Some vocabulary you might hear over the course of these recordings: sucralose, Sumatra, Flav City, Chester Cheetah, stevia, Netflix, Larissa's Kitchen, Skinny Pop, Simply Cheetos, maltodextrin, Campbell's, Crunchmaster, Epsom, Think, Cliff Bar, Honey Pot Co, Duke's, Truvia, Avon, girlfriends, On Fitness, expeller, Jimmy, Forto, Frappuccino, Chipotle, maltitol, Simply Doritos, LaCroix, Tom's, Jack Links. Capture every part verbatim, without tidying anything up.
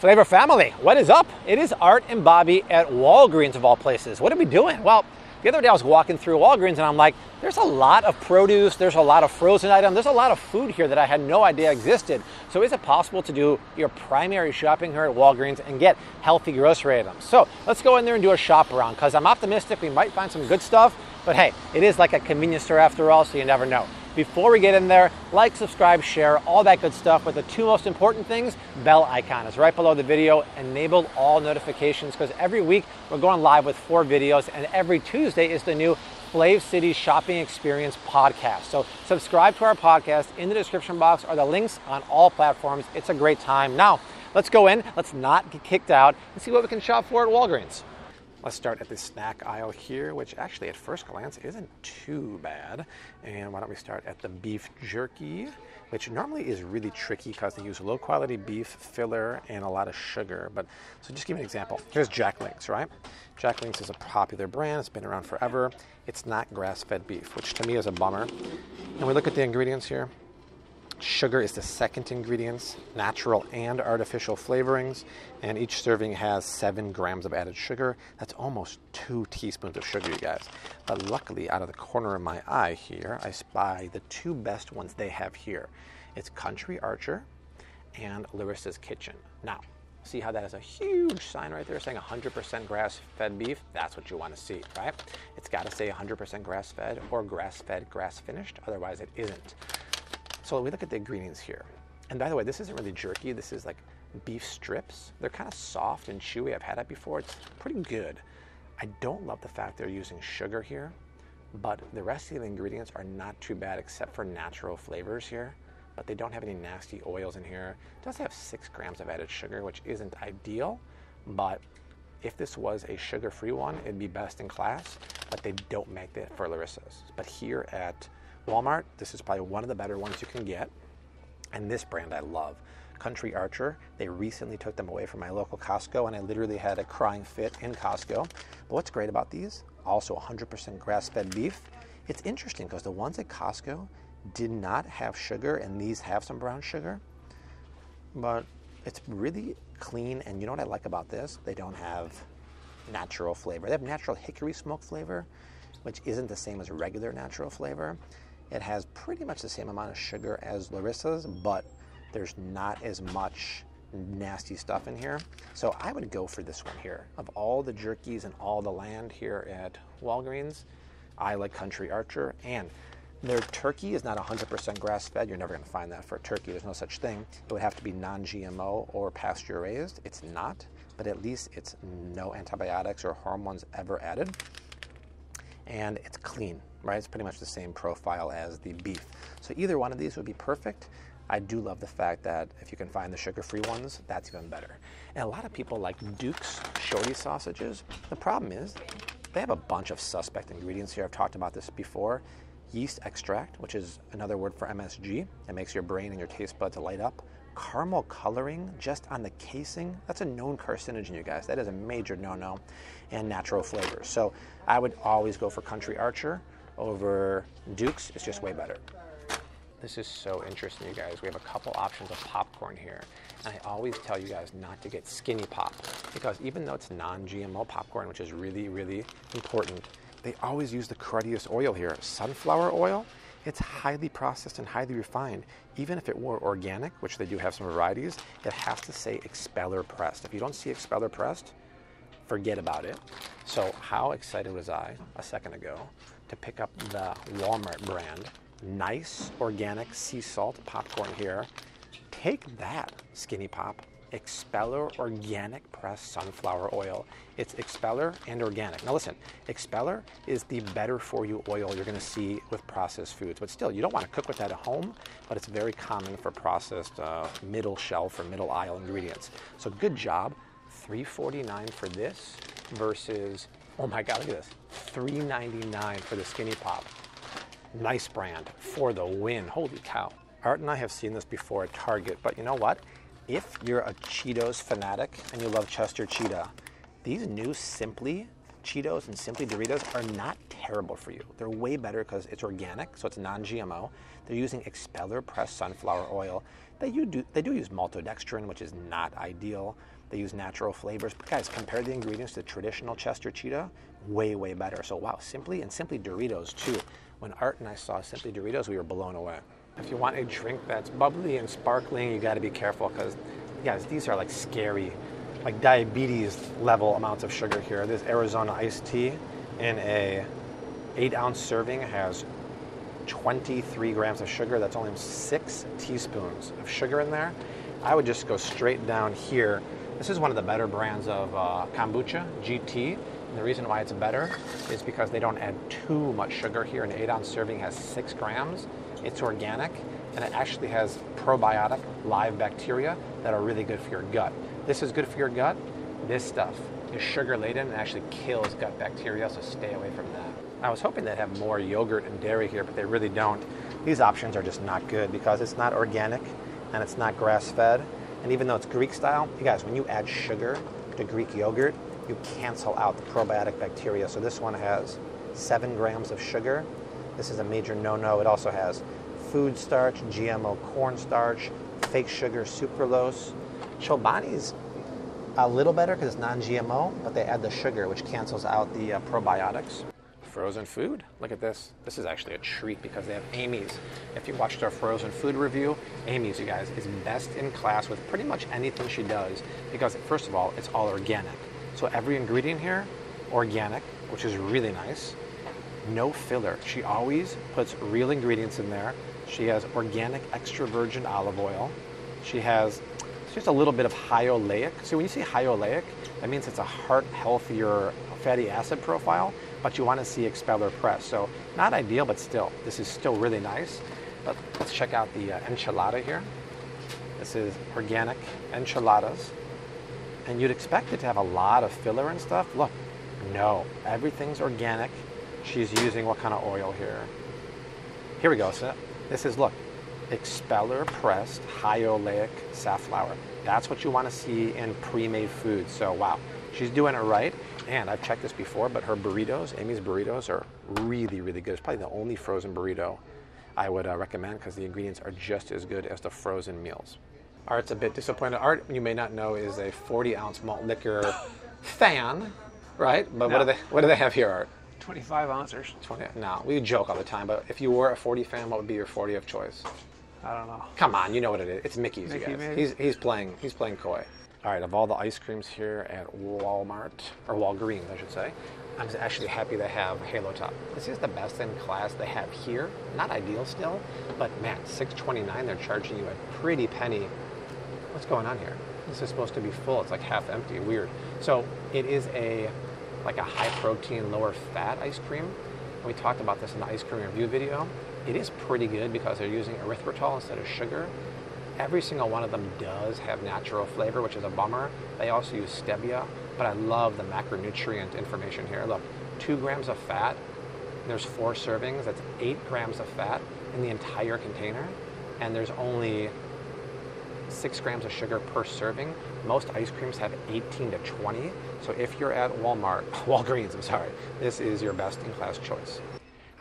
Flavor family, what is up? It is Art and Bobby at Walgreens of all places. What are we doing? Well, the other day I was walking through Walgreens and I'm like, there's a lot of produce, there's a lot of frozen items, there's a lot of food here that I had no idea existed. So is it possible to do your primary shopping here at Walgreens and get healthy grocery items? So let's go in there and do a shop around because I'm optimistic we might find some good stuff, but hey, it is like a convenience store after all, so you never know. Before we get in there, like, subscribe, share, all that good stuff. But the two most important things, bell icon is right below the video. Enable all notifications because every week we're going live with four videos and every Tuesday is the new Flav City Shopping Experience podcast. So subscribe to our podcast in the description box or the links on all platforms. It's a great time. Now, let's go in. Let's not get kicked out and see what we can shop for at Walgreens. Let's start at the snack aisle here, which actually at first glance isn't too bad. And why don't we start at the beef jerky, which normally is really tricky because they use low quality beef filler and a lot of sugar. But so just give you an example. Here's Jack Links, right? Jack Links is a popular brand. It's been around forever. It's not grass-fed beef, which to me is a bummer. And we look at the ingredients here. Sugar is the second ingredient, natural and artificial flavorings, and each serving has seven grams of added sugar. That's almost two teaspoons of sugar, you guys. But luckily, out of the corner of my eye here, I spy the two best ones they have here. It's Country Archer and Larissa's Kitchen. Now, see how that is a huge sign right there saying one hundred percent grass-fed beef? That's what you want to see, right? It's got to say one hundred percent grass-fed or grass-fed, grass-finished, otherwise it isn't. So we look at the ingredients here. And by the way, this isn't really jerky. This is like beef strips. They're kind of soft and chewy. I've had it before. It's pretty good. I don't love the fact they're using sugar here, but the rest of the ingredients are not too bad except for natural flavors here, but they don't have any nasty oils in here. It does have six grams of added sugar, which isn't ideal, but if this was a sugar-free one, it'd be best in class, but they don't make that for Larissa's. But here at Walmart, this is probably one of the better ones you can get, and this brand I love. Country Archer, they recently took them away from my local Costco, and I literally had a crying fit in Costco. But what's great about these, also one hundred percent grass-fed beef. It's interesting because the ones at Costco did not have sugar, and these have some brown sugar, but it's really clean, and you know what I like about this? They don't have natural flavor. They have natural hickory smoke flavor, which isn't the same as regular natural flavor. It has pretty much the same amount of sugar as Larissa's, but there's not as much nasty stuff in here. So I would go for this one here. Of all the jerkies and all the land here at Walgreens, I like Country Archer, and their turkey is not one hundred percent grass-fed. You're never gonna find that for turkey. There's no such thing. It would have to be non-G M O or pasture-raised. It's not, but at least it's no antibiotics or hormones ever added. And it's clean, right? It's pretty much the same profile as the beef. So either one of these would be perfect. I do love the fact that if you can find the sugar-free ones, that's even better. And a lot of people like Duke's shorty sausages. The problem is they have a bunch of suspect ingredients here. I've talked about this before. Yeast extract, which is another word for M S G. It makes your brain and your taste buds light up. Caramel coloring just on the casing, that's a known carcinogen, you guys. That is a major no-no. And natural flavors. So I would always go for Country Archer over Duke's. It's just way better. This is so interesting, you guys. We have a couple options of popcorn here. And I always tell you guys not to get Skinny Pop because even though it's non-G M O popcorn, which is really, really important, they always use the cruddiest oil here, sunflower oil. It's highly processed and highly refined. Even if it were organic, which they do have some varieties, it has to say expeller pressed. If you don't see expeller pressed, forget about it. So how excited was I a second ago to pick up the Walmart brand, nice organic sea salt popcorn here. Take that, Skinny Pop. Expeller organic pressed sunflower oil. It's expeller and organic. Now listen, expeller is the better for you oil you're gonna see with processed foods, but still you don't wanna cook with that at home, but it's very common for processed uh, middle shelf or middle aisle ingredients. So good job, three forty-nine for this versus, oh my God, look at this, three ninety-nine for the Skinny Pop. Nice brand for the win, holy cow. Art and I have seen this before at Target, but you know what? If you're a Cheetos fanatic and you love Chester Cheetah, these new Simply Cheetos and Simply Doritos are not terrible for you. They're way better because it's organic, so it's non-G M O. They're using expeller pressed sunflower oil. They do, they do use maltodextrin, which is not ideal. They use natural flavors. But guys, compare the ingredients to traditional Chester Cheetah, way, way better. So wow, Simply and Simply Doritos too. When Art and I saw Simply Doritos, we were blown away. If you want a drink that's bubbly and sparkling, you gotta be careful because guys, these are like scary, like diabetes level amounts of sugar here. This Arizona iced tea in a eight ounce serving has twenty-three grams of sugar. That's only six teaspoons of sugar in there. I would just go straight down here. This is one of the better brands of uh, kombucha, G T. And the reason why it's better is because they don't add too much sugar here. An eight ounce serving has six grams. It's organic, and it actually has probiotic live bacteria that are really good for your gut. This is good for your gut. This stuff is sugar laden and actually kills gut bacteria, so stay away from that. I was hoping they'd have more yogurt and dairy here, but they really don't. These options are just not good because it's not organic and it's not grass-fed. And even though it's Greek style, you guys, when you add sugar to Greek yogurt, you cancel out the probiotic bacteria. So this one has seven grams of sugar. This is a major no-no. It also has food starch, G M O corn starch, fake sugar, sucralose. Chobani's a little better because it's non-G M O, but they add the sugar, which cancels out the uh, probiotics. Frozen food, look at this. This is actually a treat because they have Amy's. If you watched our frozen food review, Amy's, you guys, is best in class with pretty much anything she does because first of all, it's all organic. So every ingredient here, organic, which is really nice. No filler. She always puts real ingredients in there. She has organic extra virgin olive oil. She has just a little bit of high oleic. So when you say high oleic, that means it's a heart healthier fatty acid profile, but you want to see expeller press. So not ideal, but still, this is still really nice. But let's check out the uh, enchilada here. This is organic enchiladas. And you'd expect it to have a lot of filler and stuff. Look, no, everything's organic. She's using what kind of oil here? Here we go. So this is, look, expeller pressed high oleic safflower. That's what you want to see in pre-made food. So wow, she's doing it right. And I've checked this before, but her burritos, Amy's burritos, are really, really good. It's probably the only frozen burrito I would uh, recommend because the ingredients are just as good as the frozen meals. Art's a bit disappointed. Art, you may not know, is a forty ounce malt liquor fan, right? But no. what do they what do they have here, Art? twenty-five ounces. twenty, no, we joke all the time, but if you were a forty fan, what would be your forty of choice? I don't know. Come on, you know what it is. It's Mickey's, Mickey, you guys. He's, he's playing, he's playing coy. All right, of all the ice creams here at Walmart, or Walgreens, I should say, I'm actually happy they have Halo Top. This is the best in class they have here. Not ideal still, but man, six twenty-nine, they're charging you a pretty penny. What's going on here? This is supposed to be full. It's like half empty, weird. So it is a like a high protein, lower fat ice cream. And we talked about this in the ice cream review video. It is pretty good because they're using erythritol instead of sugar. Every single one of them does have natural flavor, which is a bummer. They also use stevia, but I love the macronutrient information here. Look, two grams of fat, there's four servings, that's eight grams of fat in the entire container, and there's only six grams of sugar per serving. Most ice creams have eighteen to twenty, so if you're at Walmart, Walgreens, I'm sorry, this is your best-in-class choice.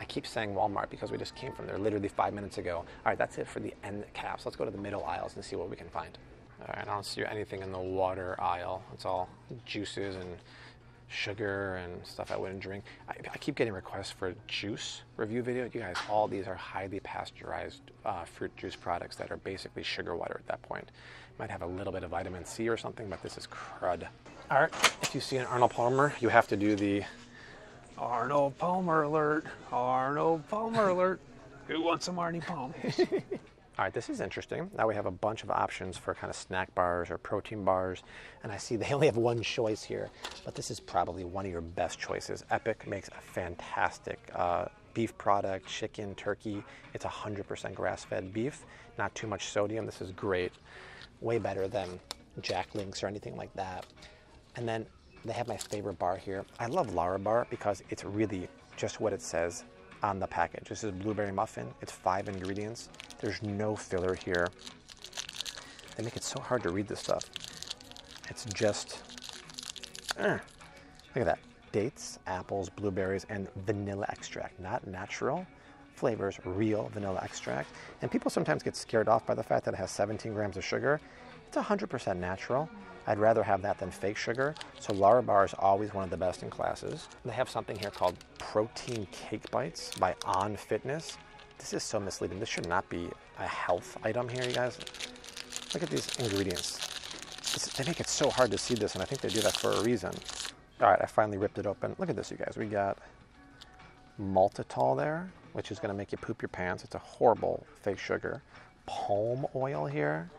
I keep saying Walmart because we just came from there literally five minutes ago. All right, that's it for the end caps. Let's go to the middle aisles and see what we can find. All right, I don't see anything in the water aisle. It's all juices and sugar and stuff I wouldn't drink. I, I keep getting requests for a juice review video. You guys, all these are highly pasteurized uh, fruit juice products that are basically sugar water at that point. Might have a little bit of vitamin C or something, but this is crud. All right, if you see an Arnold Palmer, you have to do the Arnold Palmer alert, Arnold Palmer alert. Who wants some Arnie Palmers? All right, this is interesting. Now we have a bunch of options for kind of snack bars or protein bars. And I see they only have one choice here, but this is probably one of your best choices. Epic makes a fantastic uh, beef product, chicken, turkey. It's one hundred percent grass-fed beef, not too much sodium. This is great. Way better than Jack Links or anything like that. And then they have my favorite bar here. I love Lara Bar because it's really just what it says on the package. This is blueberry muffin. It's five ingredients. There's no filler here. They make it so hard to read this stuff. It's just, uh, look at that. Dates, apples, blueberries, and vanilla extract. Not natural, flavors real vanilla extract. And people sometimes get scared off by the fact that it has seventeen grams of sugar. It's one hundred percent natural. I'd rather have that than fake sugar. So Lara Bar is always one of the best in classes. They have something here called Protein Cake Bites by On Fitness. This is so misleading. This should not be a health item here, you guys. Look at these ingredients. This, they make it so hard to see this, and I think they do that for a reason. All right, I finally ripped it open. Look at this, you guys. We got maltitol there, which is gonna make you poop your pants. It's a horrible fake sugar. Palm oil here.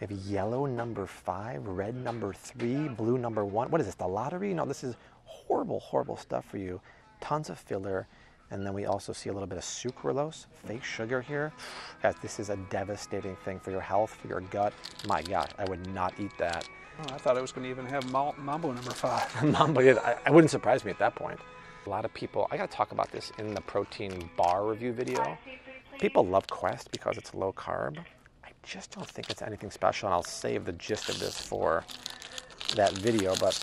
We have yellow number five, red number three, blue number one. What is this, the lottery? No, this is horrible, horrible stuff for you. Tons of filler. And then we also see a little bit of sucralose, fake sugar here. Guys, this is a devastating thing for your health, for your gut. My gosh, I would not eat that. Oh, I thought I was gonna even have mal Mambo number five. Mambo, I, I wouldn't surprise me at that point. A lot of people, I gotta talk about this in the protein bar review video. People love Quest because it's low carb. I just don't think it's anything special, and I'll save the gist of this for that video, but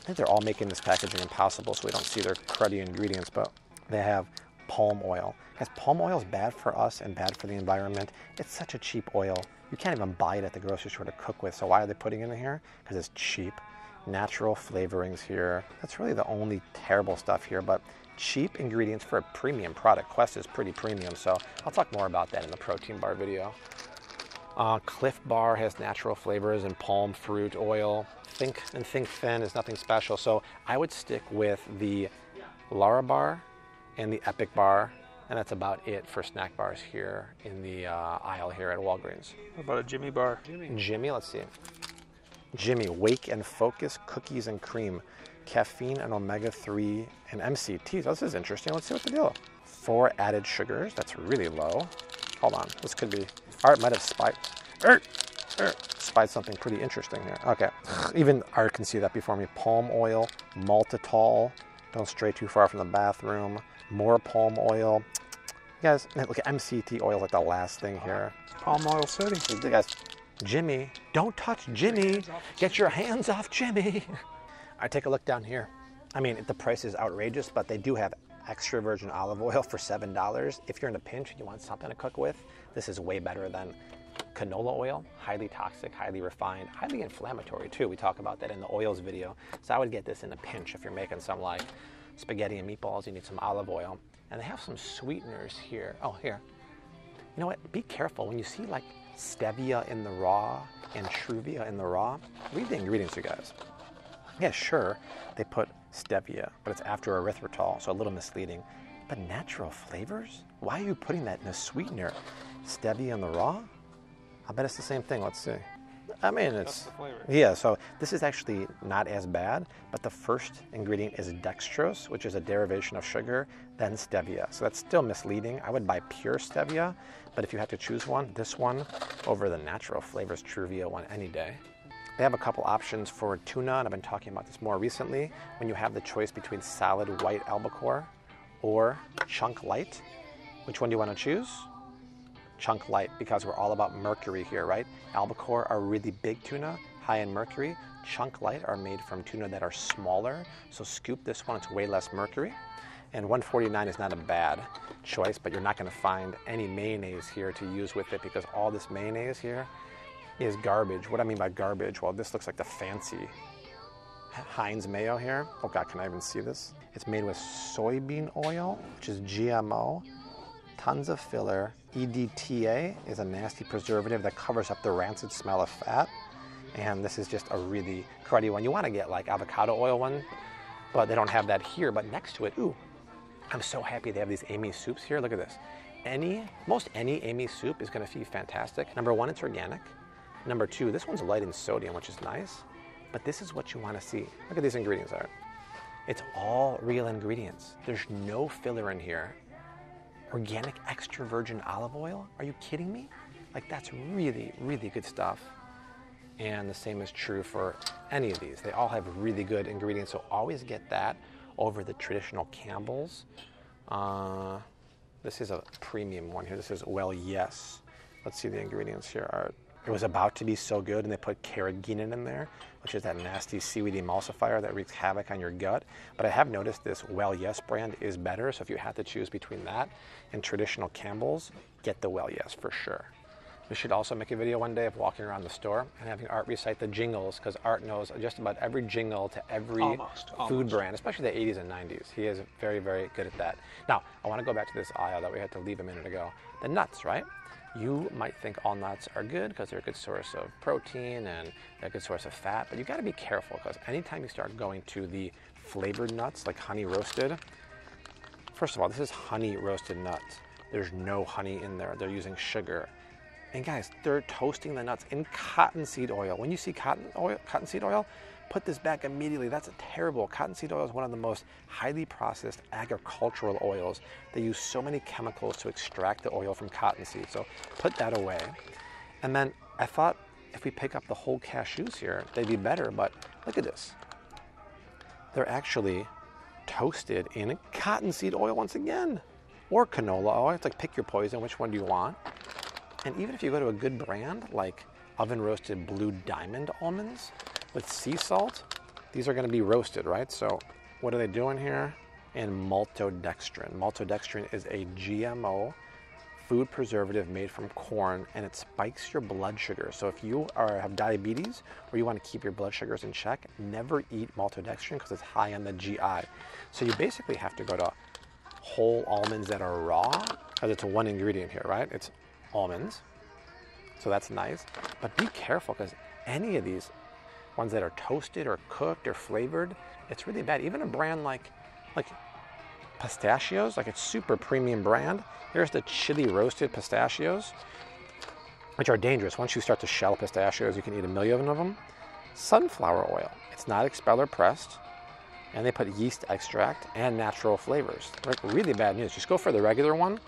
I think they're all making this packaging impossible so we don't see their cruddy ingredients, but they have palm oil. Guys, palm oil is bad for us and bad for the environment. It's such a cheap oil. You can't even buy it at the grocery store to cook with, so why are they putting it in here? Because it's cheap. Natural flavorings here. That's really the only terrible stuff here, but cheap ingredients for a premium product. Quest is pretty premium, so I'll talk more about that in the protein bar video. Uh, Cliff Bar has natural flavors and palm fruit oil. Think and Think Thin is nothing special. So I would stick with the Lara Bar and the Epic Bar, and that's about it for snack bars here in the uh, aisle here at Walgreens. What about a Jimmy bar? Jimmy, Jimmy let's see. Jimmy, Wake and Focus, Cookies and Cream, Caffeine and Omega three and M C Ts. Oh, this is interesting. Let's see what the deal. Four added sugars. That's really low. Hold on, this could be, Art might have spied, er, er, spied something pretty interesting here. Okay, even Art can see that before me. Palm oil, maltitol, don't stray too far from the bathroom, more palm oil. You guys, look at M C T oil like the last thing here. Palm oil city. You guys, Jimmy, don't touch Jimmy. Get your hands off Jimmy. All right, take a look down here. I mean, the price is outrageous, but they do have extra virgin olive oil for seven dollars. If you're in a pinch and you want something to cook with, this is way better than canola oil. Highly toxic, highly refined, highly inflammatory too. We talk about that in the oils video. So I would get this in a pinch if you're making some like spaghetti and meatballs, you need some olive oil. And they have some sweeteners here. Oh, here. You know what? Be careful when you see like stevia in the raw and Truvia in the raw. Read the ingredients, you guys. Yeah, sure, they put stevia, but it's after erythritol, so a little misleading. But natural flavors? Why are you putting that in a sweetener? Stevia in the raw? I bet it's the same thing. Let's see. I mean, it's, that's the flavor. Yeah, so this is actually not as bad, but the first ingredient is dextrose, which is a derivation of sugar, then stevia. So that's still misleading. I would buy pure stevia, but if you had to choose one, this one over the natural flavors Truvia one any day. They have a couple options for tuna, and I've been talking about this more recently. When you have the choice between solid white albacore or chunk light, which one do you want to choose? Chunk light, because we're all about mercury here, right? Albacore are really big tuna, high in mercury. Chunk light are made from tuna that are smaller, so scoop this one, it's way less mercury. And one forty-nine is not a bad choice, but you're not going to find any mayonnaise here to use with it because all this mayonnaise here is garbage. What I mean by garbage, well, this looks like the fancy Heinz mayo here. Oh God, can I even see this? It's made with soybean oil, which is G M O, tons of filler. E D T A is a nasty preservative that covers up the rancid smell of fat. And this is just a really cruddy one. You wanna get like avocado oil one, but they don't have that here, but next to it, ooh, I'm so happy they have these Amy's soups here. Look at this. Any, most any Amy's soup is gonna feel fantastic. Number one, it's organic. Number two, this one's light in sodium, which is nice, but this is what you want to see. Look at these ingredients, Art. It's all real ingredients. There's no filler in here. Organic extra virgin olive oil? Are you kidding me? Like, that's really, really good stuff. And the same is true for any of these. They all have really good ingredients, so always get that over the traditional Campbell's. Uh, this is a premium one here. This is Well Yes. Let's see the ingredients here, Art. It was about to be so good, and they put carrageenan in there, which is that nasty seaweed emulsifier that wreaks havoc on your gut. But I have noticed this Well Yes brand is better, so if you had to choose between that and traditional Campbell's, get the Well Yes for sure. We should also make a video one day of walking around the store and having Art recite the jingles, because Art knows just about every jingle to every almost, food almost. brand, especially the eighties and nineties. He is very, very good at that. Now, I want to go back to this aisle that we had to leave a minute ago. The nuts, right? You might think all nuts are good because they're a good source of protein and they're a good source of fat, but you've got to be careful, because anytime you start going to the flavored nuts, like honey roasted, first of all, this is honey roasted nuts. There's no honey in there. They're using sugar. And guys, they're toasting the nuts in cottonseed oil. When you see cotton oil, cottonseed oil, put this back immediately. That's terrible. Cottonseed oil is one of the most highly processed agricultural oils. They use so many chemicals to extract the oil from cottonseed. So put that away. And then I thought if we pick up the whole cashews here, they'd be better, but look at this. They're actually toasted in cottonseed oil once again, or canola oil. It's like pick your poison, which one do you want? And even if you go to a good brand like oven roasted Blue Diamond almonds, with sea salt, these are gonna be roasted, right? So what are they doing here? In maltodextrin. Maltodextrin is a G M O food preservative made from corn, and it spikes your blood sugar. So if you are, have diabetes or you wanna keep your blood sugars in check, never eat maltodextrin because it's high on the G I. So you basically have to go to whole almonds that are raw, because it's one ingredient here, right? It's almonds, so that's nice. But be careful, because any of these ones that are toasted or cooked or flavored, it's really bad. Even a brand like like pistachios, like a super premium brand, here's the chili roasted pistachios, which are dangerous. Once you start to shell pistachios, you can eat a million of them. Sunflower oil, it's not expeller pressed, and they put yeast extract and natural flavors. Like, really bad news. Just go for the regular one.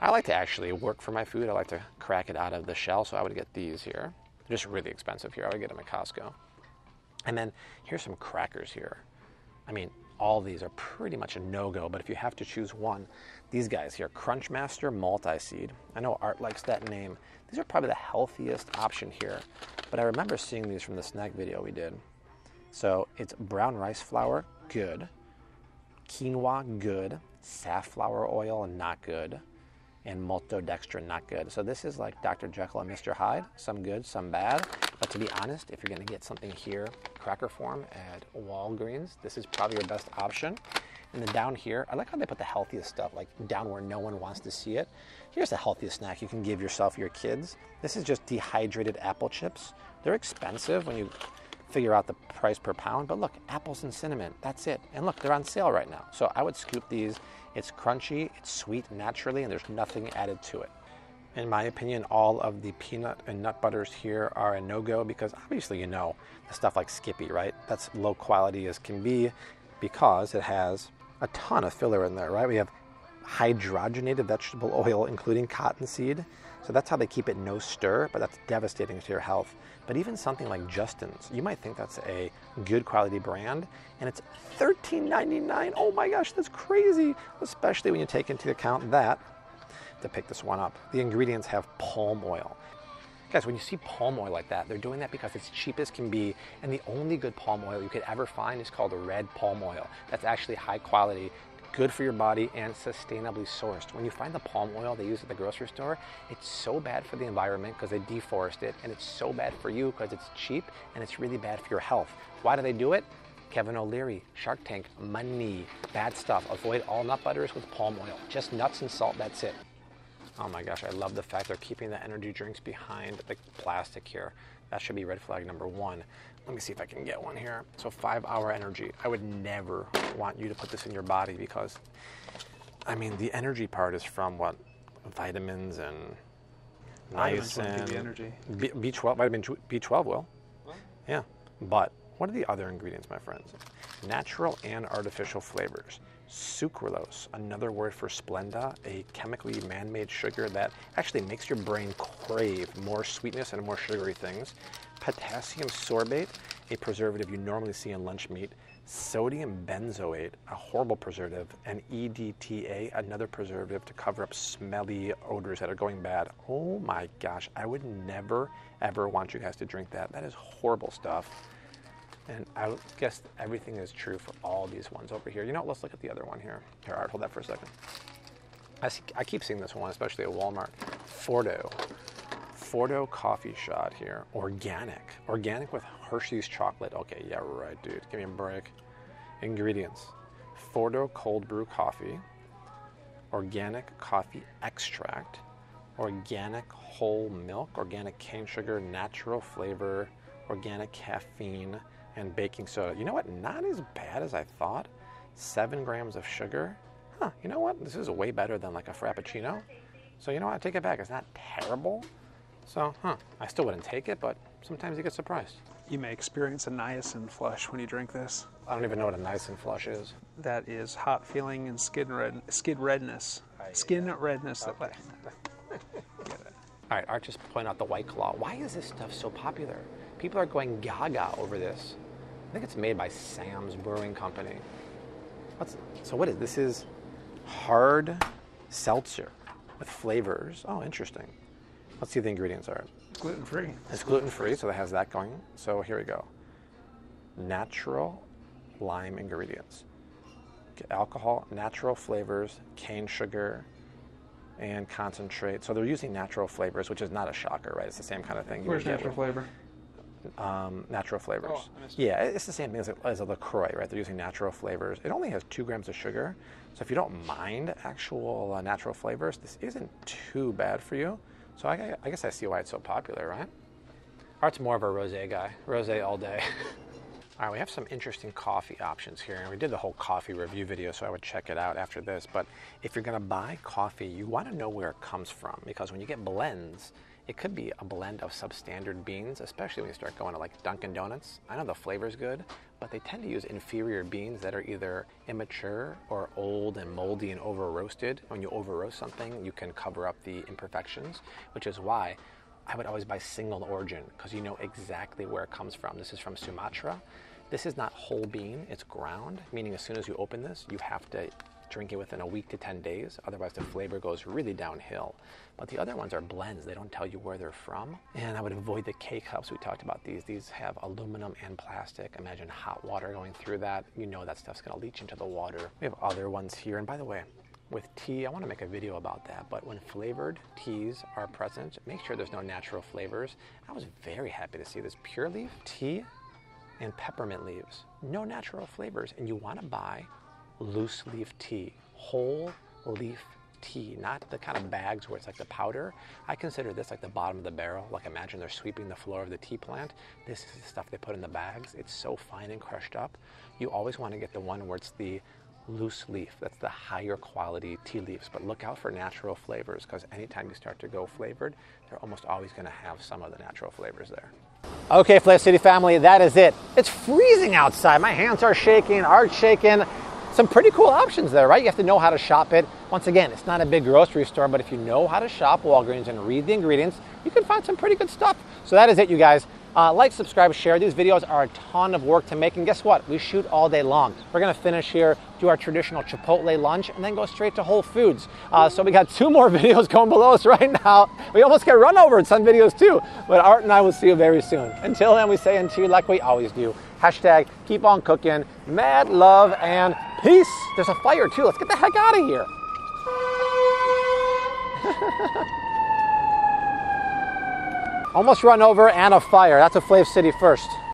I like to actually work for my food. I like to crack it out of the shell, so I would get these here. They're just really expensive here. I would get them at Costco. And then here's some crackers here. I mean, all these are pretty much a no-go, but if you have to choose one, these guys here, Crunchmaster Multi-Seed. I know Art likes that name. These are probably the healthiest option here, but I remember seeing these from the snack video we did. So it's brown rice flour, good. Quinoa, good. Safflower oil, not good. And maltodextrin, not good. So this is like Doctor Jekyll and Mister Hyde, some good, some bad. But to be honest, if you're gonna get something here, cracker form at Walgreens, this is probably your best option. And then down here, I like how they put the healthiest stuff, like down where no one wants to see it. Here's the healthiest snack you can give yourself, your kids. This is just dehydrated apple chips. They're expensive when you figure out the price per pound, but look, apples and cinnamon, that's it. And look, they're on sale right now. So I would scoop these. It's crunchy, it's sweet naturally, and there's nothing added to it. In my opinion, all of the peanut and nut butters here are a no-go, because obviously, you know, the stuff like Skippy, right? That's low quality as can be, because it has a ton of filler in there, right? We have hydrogenated vegetable oil, including cottonseed. So that's how they keep it no stir, but that's devastating to your health. But even something like Justin's, you might think that's a good quality brand, and it's thirteen ninety-nine. Oh my gosh, that's crazy, especially when you take into account that, to pick this one up, the ingredients have palm oil. Guys, when you see palm oil like that, they're doing that because it's cheap as can be, and the only good palm oil you could ever find is called red palm oil. That's actually high quality, good for your body, and sustainably sourced. When you find the palm oil they use at the grocery store, it's so bad for the environment because they deforest it, and it's so bad for you because it's cheap, and it's really bad for your health. Why do they do it? Kevin O'Leary, Shark Tank, money, bad stuff. Avoid all nut butters with palm oil. Just nuts and salt, that's it. Oh my gosh, I love the fact they're keeping the energy drinks behind the plastic here. That should be red flag number one. Let me see if I can get one here. So five hour energy. I would never want you to put this in your body, because, I mean, the energy part is from what? Vitamins and niacin. The energy. B twelve, vitamin B twelve will. What? Yeah, but what are the other ingredients, my friends? Natural and artificial flavors. Sucralose, another word for Splenda, a chemically man-made sugar that actually makes your brain crave more sweetness and more sugary things. Potassium sorbate a preservative you normally see in lunch meat, sodium benzoate, a horrible preservative, and E D T A, another preservative to cover up smelly odors that are going bad. Oh my gosh, I would never, ever want you guys to drink that. That is horrible stuff. And I guess everything is true for all these ones over here. You know what, let's look at the other one here. Here, all right, hold that for a second. I, see, I keep seeing this one, especially at Walmart. Forto. Forto coffee shot here. Organic. Organic with Hershey's chocolate. Okay, yeah, right, dude. Give me a break. Ingredients. Forto cold brew coffee. Organic coffee extract. Organic whole milk. Organic cane sugar. Natural flavor. Organic caffeine. And baking soda. You know what? Not as bad as I thought. Seven grams of sugar. Huh, you know what? This is way better than like a Frappuccino. So you know what? I take it back. It's not terrible. So, huh, I still wouldn't take it, but sometimes you get surprised. You may experience a niacin flush when you drink this. I don't even know what a niacin flush is. That is hot feeling and skin red, skin redness. I, skin yeah. redness. Okay. Get it. All right, Art just pointed out the White Claw. Why is this stuff so popular? People are going gaga over this. I think it's made by Sam's Brewing Company. What's, so what is this? Is hard seltzer with flavors. Oh, interesting. Let's see what the ingredients are. Gluten-free. It's gluten-free, so that has that going. So here we go. Natural lime ingredients. Alcohol, natural flavors, cane sugar, and concentrate. So they're using natural flavors, which is not a shocker, right? It's the same kind of thing. Where's natural flavor? Um, natural flavors. Oh, yeah, it's the same thing as a, as a LaCroix, right? They're using natural flavors. It only has two grams of sugar. So if you don't mind actual uh, natural flavors, this isn't too bad for you. So I, I guess I see why it's so popular, right? Art's more of a rosé guy. Rosé all day. All right, we have some interesting coffee options here. And we did the whole coffee review video, so I would check it out after this. But if you're going to buy coffee, you want to know where it comes from. Because when you get blends, it could be a blend of substandard beans, especially when you start going to like Dunkin' Donuts. I know the flavor's good, but they tend to use inferior beans that are either immature or old and moldy and over-roasted. When you over-roast something, you can cover up the imperfections, which is why I would always buy single origin, because you know exactly where it comes from. This is from Sumatra. This is not whole bean, it's ground, meaning as soon as you open this, you have to drink it within a week to ten days, otherwise the flavor goes really downhill. But the other ones are blends, they don't tell you where they're from. And I would avoid the K-cups, we talked about these. These have aluminum and plastic. Imagine hot water going through that. You know that stuff's gonna leach into the water. We have other ones here, and by the way, with tea, I wanna make a video about that, but when flavored teas are present, make sure there's no natural flavors. I was very happy to see this pure leaf tea and peppermint leaves. No natural flavors, and you wanna buy loose leaf tea, whole leaf tea, not the kind of bags where it's like the powder. I consider this like the bottom of the barrel. Like imagine they're sweeping the floor of the tea plant. This is the stuff they put in the bags. It's so fine and crushed up. You always want to get the one where it's the loose leaf. That's the higher quality tea leaves, but look out for natural flavors, because anytime you start to go flavored, they're almost always going to have some of the natural flavors there. Okay, Flav City family, that is it. It's freezing outside. My hands are shaking, Art's shaking. Some pretty cool options there, right? You have to know how to shop it. Once again, it's not a big grocery store, but if you know how to shop Walgreens and read the ingredients, you can find some pretty good stuff. So that is it, you guys. Uh, like, subscribe, share. These videos are a ton of work to make, and guess what? We shoot all day long. We're gonna finish here, do our traditional Chipotle lunch, and then go straight to Whole Foods. Uh, so we got two more videos going below us right now. We almost get run over in some videos too, but Art and I will see you very soon. Until then, we say unto you like we always do. Hashtag keep on cooking, mad love, and peace. There's a fire too. Let's get the heck out of here. Almost run over and a fire. That's a Flav City first.